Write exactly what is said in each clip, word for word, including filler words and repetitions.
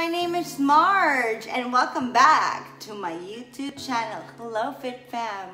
my name is Marge and welcome back to my YouTube channel. Hello Fit Fam.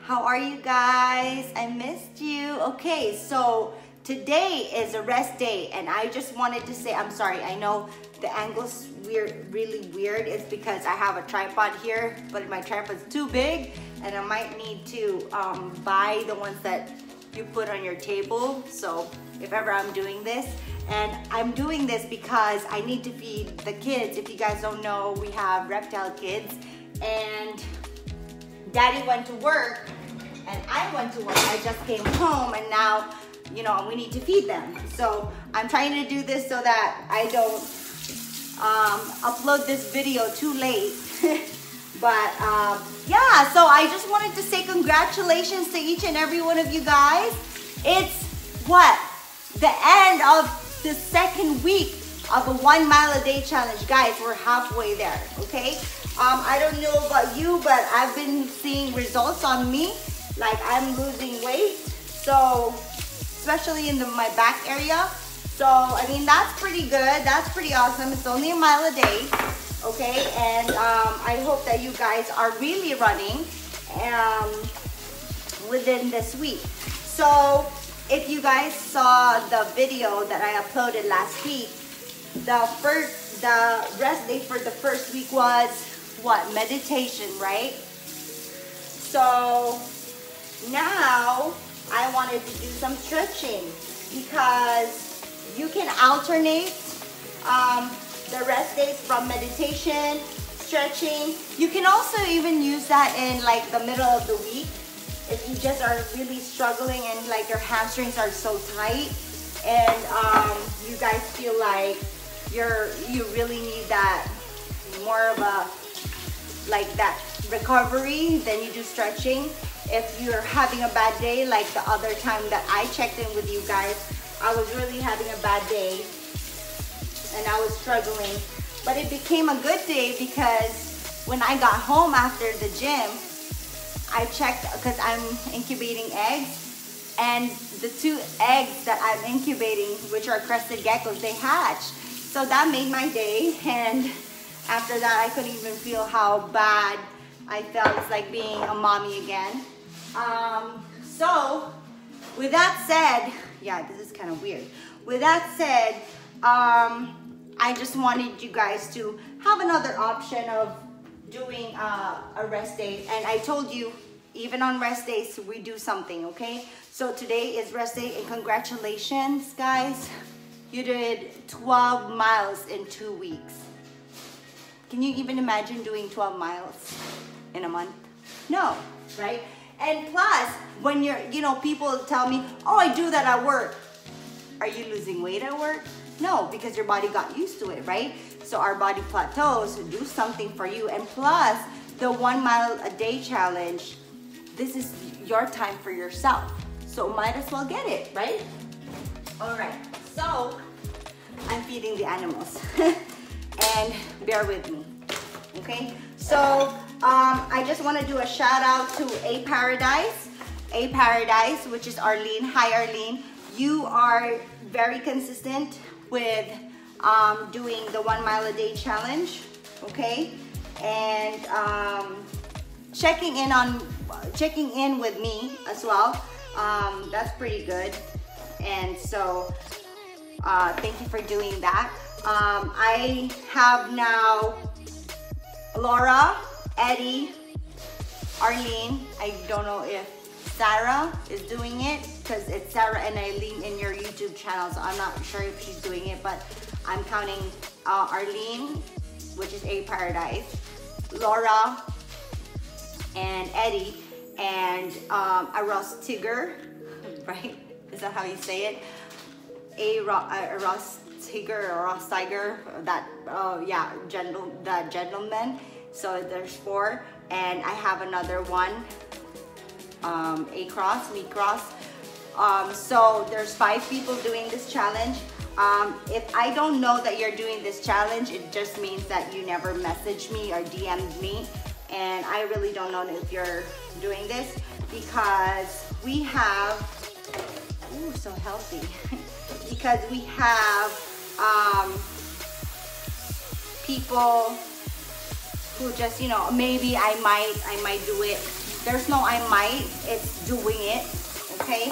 How are you guys? I missed you. Okay, so today is a rest day and I just wanted to say I'm sorry. I know the angle's weird, really weird. It's because I have a tripod here, but my tripod's too big and I might need to um, buy the ones that you put on your table. So if ever I'm doing this, and I'm doing this because I need to feed the kids. If you guys don't know, we have reptile kids. And Daddy went to work and I went to work. I just came home and now, you know, we need to feed them. So I'm trying to do this so that I don't um, upload this video too late. But um, yeah, so I just wanted to say congratulations to each and every one of you guys. It's what? The end of the second week of a one mile a day challenge. Guys, we're halfway there, okay? Um, I don't know about you, but I've been seeing results on me. Like I'm losing weight, so especially in the, my back area. So, I mean, that's pretty good. That's pretty awesome. It's only a mile a day, okay? And um, I hope that you guys are really running um, within this week. So, if you guys saw the video that I uploaded last week, the first the rest day for the first week was what? Meditation, right? So now I wanted to do some stretching because you can alternate um, the rest days from meditation, stretching. You can also even use that in like the middle of the week. If you just are really struggling and like your hamstrings are so tight and um, you guys feel like you're, you really need that more of a, like that recovery, then you do stretching. If you're having a bad day, like the other time that I checked in with you guys, I was really having a bad day and I was struggling. But it became a good day because when I got home after the gym, I checked because I'm incubating eggs, and the two eggs that I'm incubating, which are crested geckos, they hatch. So that made my day, and after that I couldn't even feel how bad I felt. It's like being a mommy again. Um, so with that said, yeah, this is kind of weird. With that said, um, I just wanted you guys to have another option of doing uh, a rest day. And I told you, even on rest days we do something, okay? So today is rest day and congratulations guys, you did twelve miles in two weeks. Can you even imagine doing twelve miles in a month? No, right? And plus, when you're, you know, people tell me, oh, I do that at work. Are you losing weight at work? No, because your body got used to it, right? So our body plateaus, do something for you. And plus, the one mile a day challenge, this is your time for yourself. So might as well get it, right? All right, so I'm feeding the animals. And bear with me, okay? So um, I just wanna do a shout out to A Paradise, A Paradise, which is Arlene. Hi, Arlene. You are very consistent with um, doing the one mile a day challenge, okay? And um, checking in on, checking in with me as well. Um, that's pretty good. And so, uh, thank you for doing that. Um, I have now Laura, Eddie, Arlene. I don't know if Sarah is doing it because it's Sarah and Eileen in your YouTube channel, so I'm not sure if she's doing it, but I'm counting uh, Arlene, which is A Paradise, Laura, and Eddie, and um, a Rostiger, right? Is that how you say it? A, Ro a Rostiger or Rostiger, that uh, yeah, gentle, that gentleman. So there's four, and I have another one. Um, a cross, me cross. Um, so there's five people doing this challenge. Um, if I don't know that you're doing this challenge, it just means that you never messaged me or D M'd me. And I really don't know if you're doing this because we have, ooh, so healthy. Because we have um, people who just, you know, maybe I might, I might do it. There's no I might, it's doing it, okay?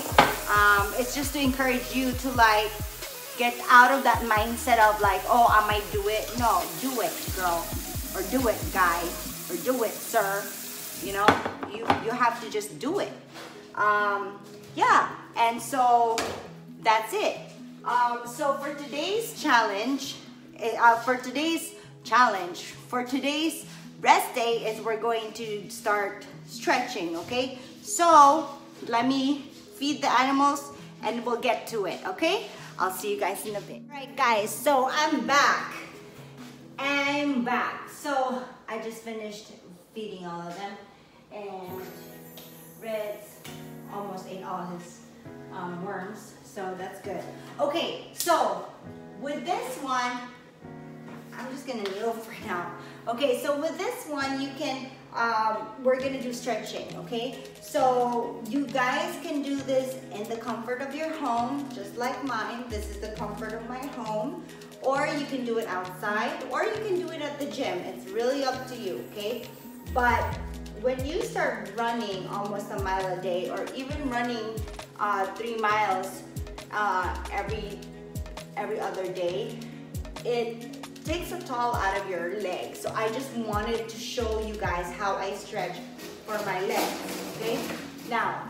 Um, it's just to encourage you to like, get out of that mindset of like, oh, I might do it. No, do it, girl, or do it, guy, or do it, sir. You know, you, you have to just do it. Um, yeah, and so that's it. Um, so for today's challenge, uh, for today's challenge, for today's rest day is we're going to start stretching, okay? So let me feed the animals and we'll get to it, okay? I'll see you guys in a bit. All right, guys, so I'm back. I'm back. So I just finished feeding all of them, and Red's almost ate all his um, worms, so that's good. Okay, so with this one, I'm just gonna kneel for now. Okay, so with this one, you can, um, we're gonna do stretching, okay? So you guys can do this in the comfort of your home, just like mine. This is the comfort of my home. Or you can do it outside, or you can do it at the gym. It's really up to you, okay? But when you start running almost a mile a day, or even running uh, three miles uh, every, every other day, it takes a toll out of your legs. So I just wanted to show you guys how I stretch for my legs, okay? Now,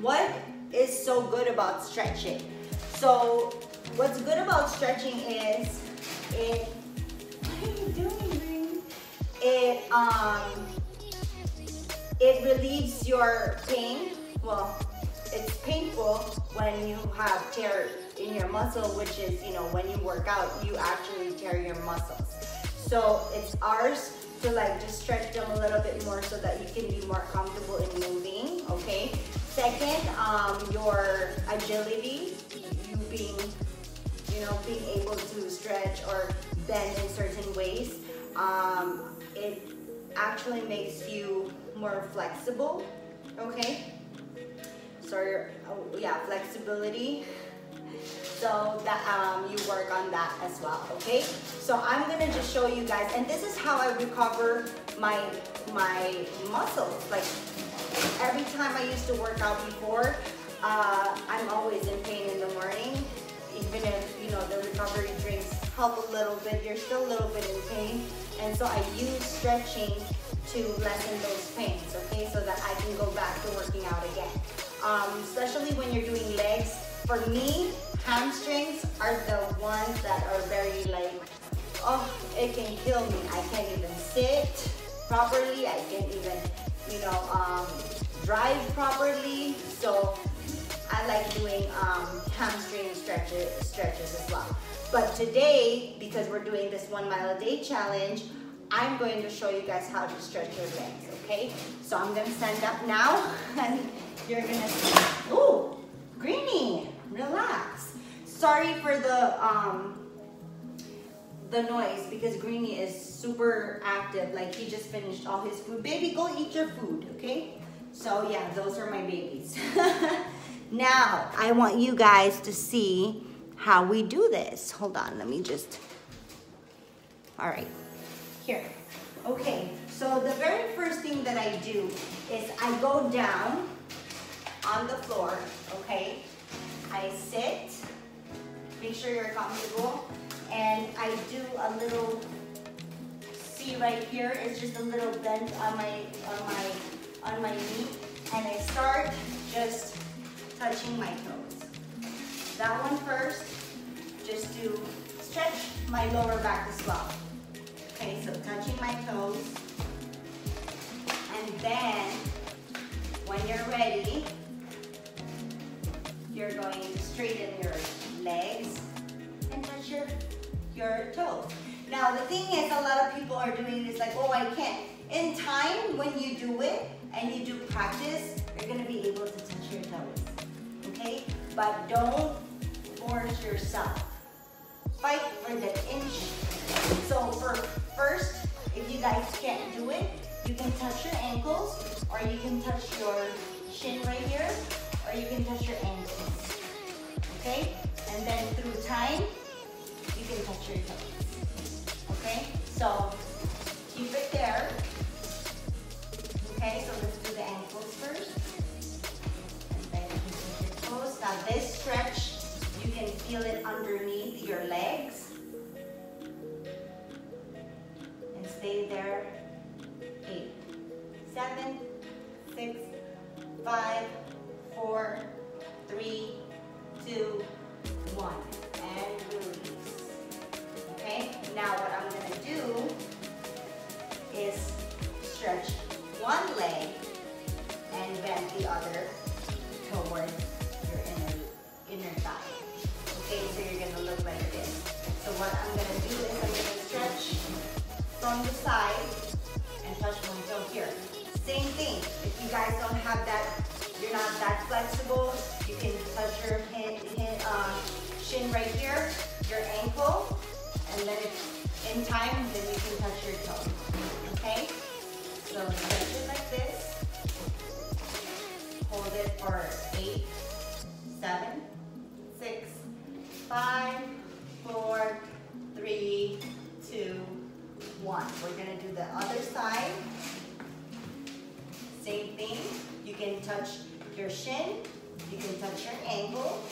what is so good about stretching? So what's good about stretching is it, what are you doing, Green? It, um, it relieves your pain. Well, it's painful when you have tear in your muscle, which is, you know, when you work out, you actually tear your muscles. So it's ours to like just stretch them a little bit more so that you can be more comfortable in moving, okay? Second, um, your agility, you being, you know, being able to stretch or bend in certain ways. Um, it actually makes you more flexible, okay? So, your, oh, yeah, flexibility. So that um, you work on that as well, okay? So I'm gonna just show you guys, and this is how I recover my my muscles. Like every time I used to work out before, uh, I'm always in pain in the morning. Even if, you know, the recovery drinks help a little bit, you're still a little bit in pain. And so I use stretching to lessen those pains, okay? So that I can go back to working out again. Um, especially when you're doing legs. For me, hamstrings are the ones that are very like, oh, it can kill me. I can't even sit properly. I can't even, you know, um, drive properly. So I like doing um, hamstring stretches, stretches as well. But today, because we're doing this one mile a day challenge, I'm going to show you guys how to stretch your legs, okay? So I'm gonna stand up now and you're gonna see, ooh, Greenie. Relax. Sorry for the um, the noise because Greenie is super active. Like he just finished all his food. Baby, go eat your food, okay? So yeah, those are my babies. Now, I want you guys to see how we do this. Hold on, let me just, all right, here. Okay, so the very first thing that I do is I go down on the floor, okay? I sit, make sure you're comfortable, and I do a little, see right here, it's just a little bend on my, on my, on my knee, and I start just touching my toes. That one first, just to stretch my lower back as well. Okay, so touching my toes, and then when you're ready, you're going to straighten your legs and touch your, your toes. Now the thing is, a lot of people are doing this like, oh, I can't. In time, when you do it and you do practice, you're gonna be able to touch your toes, okay? But don't force yourself. Fight for the inch. So for first, if you guys can't do it, you can touch your ankles, or you can touch your shin right here, or you can touch your ankles, okay? And then through time, you can touch your toes, So keep it there. Okay, so let's do the ankles first. And then you can keep your toes. Now this stretch, you can feel it underneath your legs. And stay there. Eight, seven, six, five, four, three, two, one. And release. Okay, now what I'm gonna do is stretch one leg and bend the other towards your inner, inner thigh. Okay, so you're gonna look like this. So what I'm gonna do is I'm gonna stretch from the side and touch my toe here. Same thing, if you guys don't have that, you're not that flexible, you can touch your pin, pin, uh, shin right here, your ankle, and then if in time, then you can touch your toe, okay? So stretch it like this, hold it for eight, seven, six, five, four, three, two, one. We're gonna do the other side, same thing. You can touch your shin, you can touch your ankle,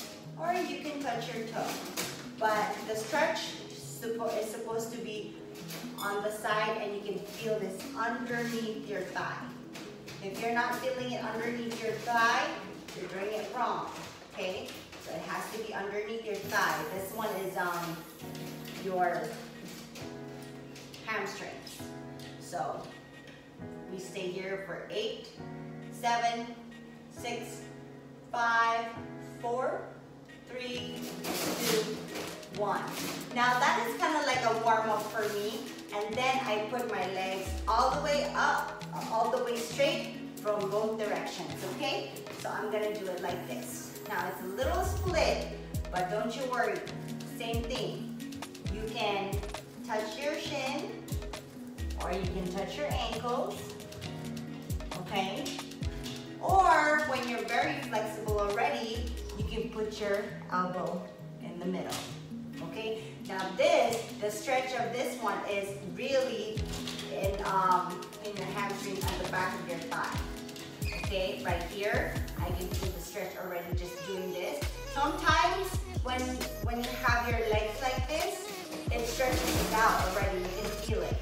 or you can touch your toe. But the stretch is supposed to be on the side, and you can feel this underneath your thigh. If you're not feeling it underneath your thigh, you're doing it wrong, okay? So it has to be underneath your thigh. This one is um, your hamstrings. So we stay here for eight, seven, six, five, four, three, two, one. Now that is kind of like a warm-up for me, and then I put my legs all the way up, all the way straight from both directions, okay? So I'm gonna do it like this. Now it's a little split, but don't you worry, same thing. You can touch your shin, or you can touch your ankles, okay? Or when you're very flexible already, you can put your elbow in the middle, okay? Now this, the stretch of this one is really in, um, in your hamstring at the back of your thigh, okay? Right here, I can feel the stretch already just doing this. Sometimes when, when you have your legs like this, it stretches out already, you can feel it.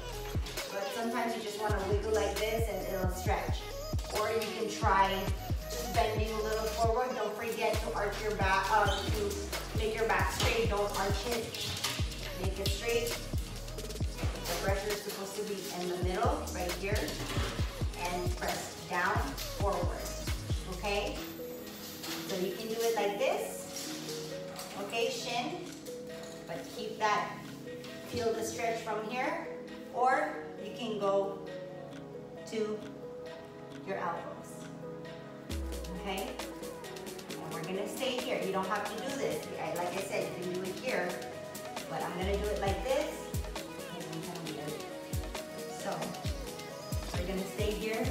But sometimes you just want to wiggle like this and it'll stretch. Or you can try just bending a little forward. Don't forget to arch your back, uh, to make your back straight. Don't arch it. Make it straight. The pressure is supposed to be in the middle, right here. And press down, forward. Okay? So you can do it like this. Okay, shin. But keep that, feel the stretch from here. Or you can go to your elbows, okay? And we're gonna stay here. You don't have to do this. I, like I said, you can do it here, but I'm gonna do it like this. So we're gonna stay here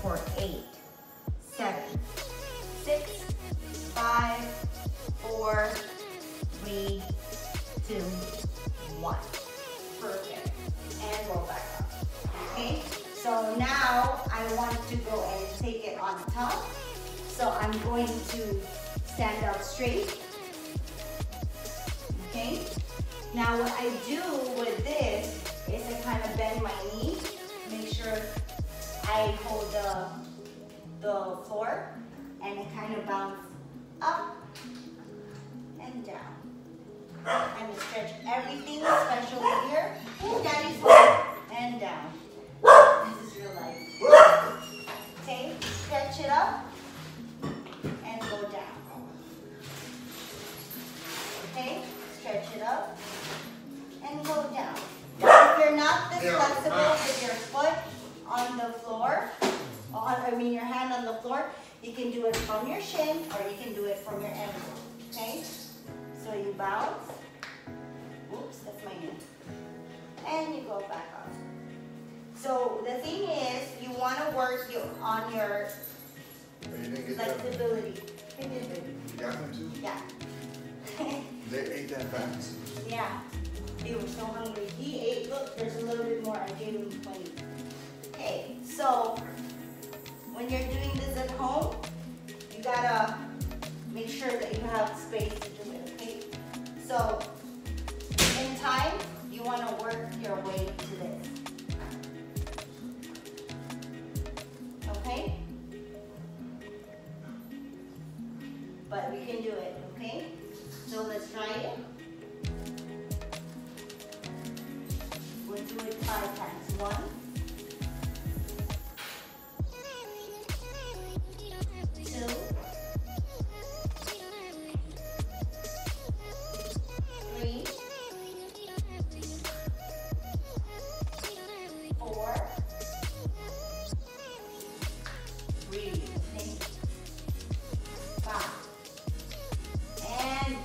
for eight, seven, six, five, four, three, two, one. Perfect. And roll back up, okay? So now I want to go and take it on top. So I'm going to stand up straight. Okay? Now what I do with this is I kind of bend my knee, make sure I hold the, the floor, and I kind of bounce up and down. I'm going to stretch everything, especially here. Ooh, daddy's one. And down. This is real life. Okay, stretch it up and go down. Okay, stretch it up and go down. If you're not this flexible with your foot on the floor, on, I mean your hand on the floor, you can do it from your shin or you can do it from your ankle. Okay, so you bounce. Oops, that's my knee. And you go back up. So the thing is, you want to work you on your you flexibility. You got them too? Yeah. They ate that fast. Yeah. They were so hungry. He ate, look, there's a little bit more. are getting plenty. Okay, so when you're doing this at home, you gotta make sure that you have space to do it, okay? So in time, you wanna work your way to this. Okay? But we can do it, okay? So let's try it. We'll do it five times. One.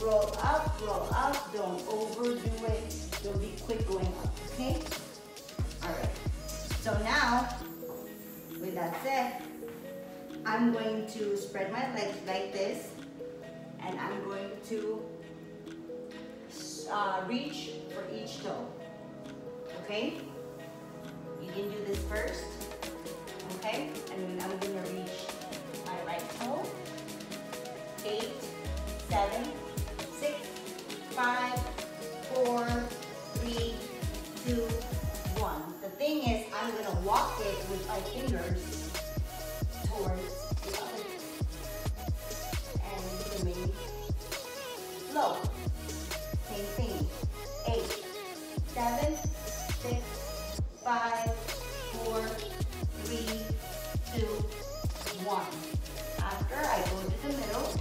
Roll up, roll up, don't overdo it, you'll be quick going up, okay? Alright, so now, with that said, I'm going to spread my legs like this, and I'm going to uh, reach for each toe, okay? You can do this first, okay? And I'm going to reach my right toe, eight, seven, Five, four, three, two, one. The thing is, I'm gonna walk it with my fingers towards the other and remain low. Same thing. Eight, seven, six, five, four, three, two, one. After I go to the middle.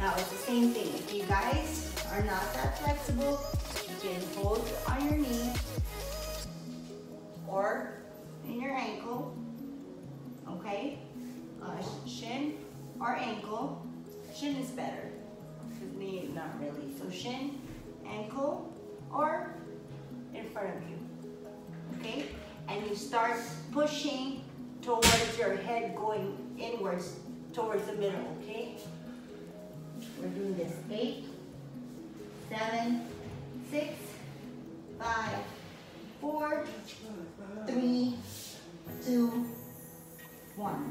Now it's the same thing. If you guys are not that flexible, you can hold on your knee or in your ankle, okay? Uh, shin or ankle. Shin is better, because knee, not really. So shin, ankle, or in front of you, okay? And you start pushing towards your head, going inwards towards the middle, okay? We're doing this. Eight, seven, six, five, four, three, two, one.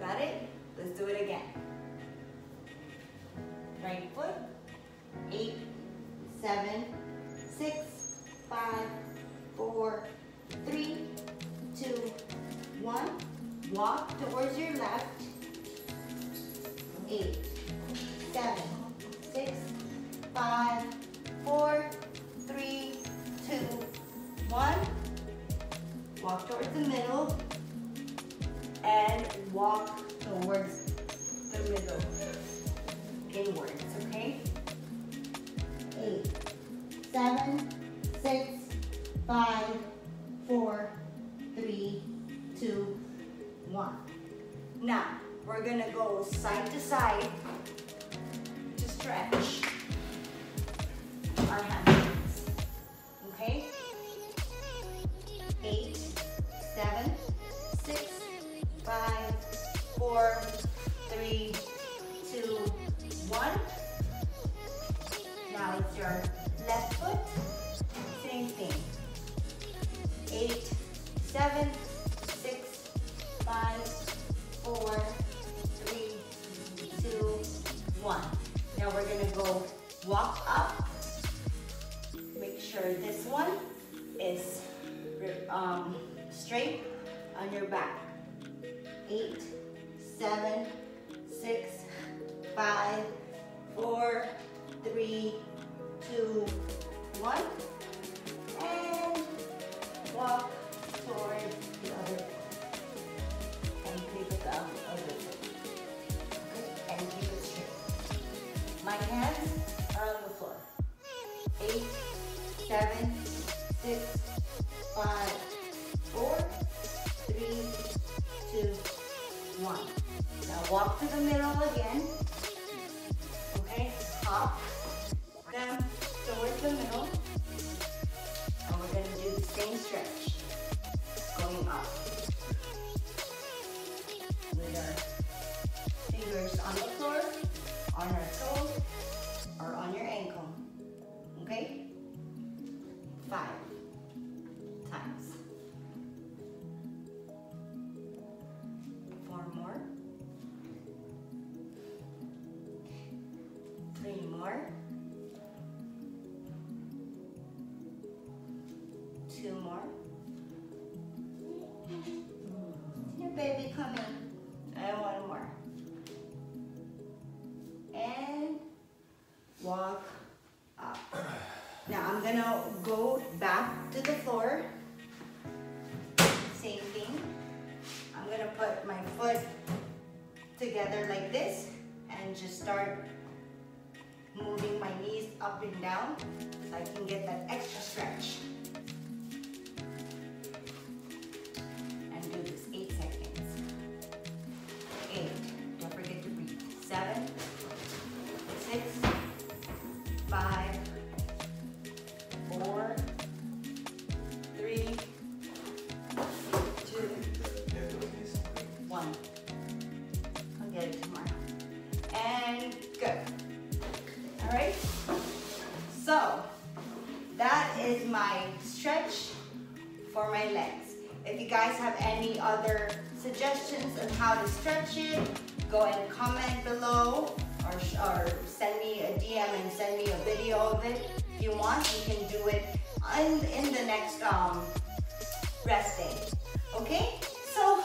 Got it? Let's do it again. Right foot. Eight, seven, six, five, four, three, two, one. Walk towards your left. Eight, seven, six, five, four, three, two, one. Walk towards the middle and walk towards the middle inwards, okay? Eight, seven, six, five, four, three, two, one. Now, we're gonna go side to side to stretch our hamstrings, okay? Eight, seven, six, five, four, three, two, one. Now it's your left foot, same thing. Eight, seven, six, five, four, one. Now we're gonna go walk up. Make sure this one is um, straight on your back. Eight, seven, six, five, four, three, two, one. And walk towards the other and pick it up other foot. And keep it straight. My hands are on the floor. Eight, seven, six, five, four, three, two, one. Now walk to the middle again. Okay, hop them towards the middle. And we're going to do the same stretch. Going up. With our fingers on the floor, on our toes, or on your ankle, okay? Five, two more. Your baby, come in. And one more. And walk up. Now I'm gonna go back to the floor. Same thing. I'm gonna put my foot together like this and just start moving my knees up and down so I can get that extra stretch. And do this eight seconds. Eight, don't forget to breathe. Seven, six, five, four, three, two, one. I'll get it tomorrow. And good. All right, so that is my stretch for my legs. If you guys have any other suggestions on how to stretch it, go and comment below or, or send me a D M and send me a video of it. If you want, you can do it in, in the next um, rest day, okay? So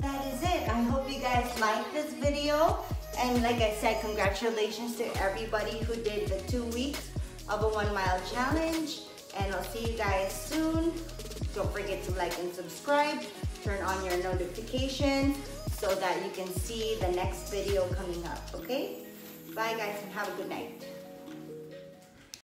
that is it. I hope you guys like this video. And like I said, congratulations to everybody who did the two weeks of a one mile challenge. And I'll see you guys soon. Don't forget to like and subscribe. Turn on your notifications so that you can see the next video coming up, okay? Bye guys and have a good night.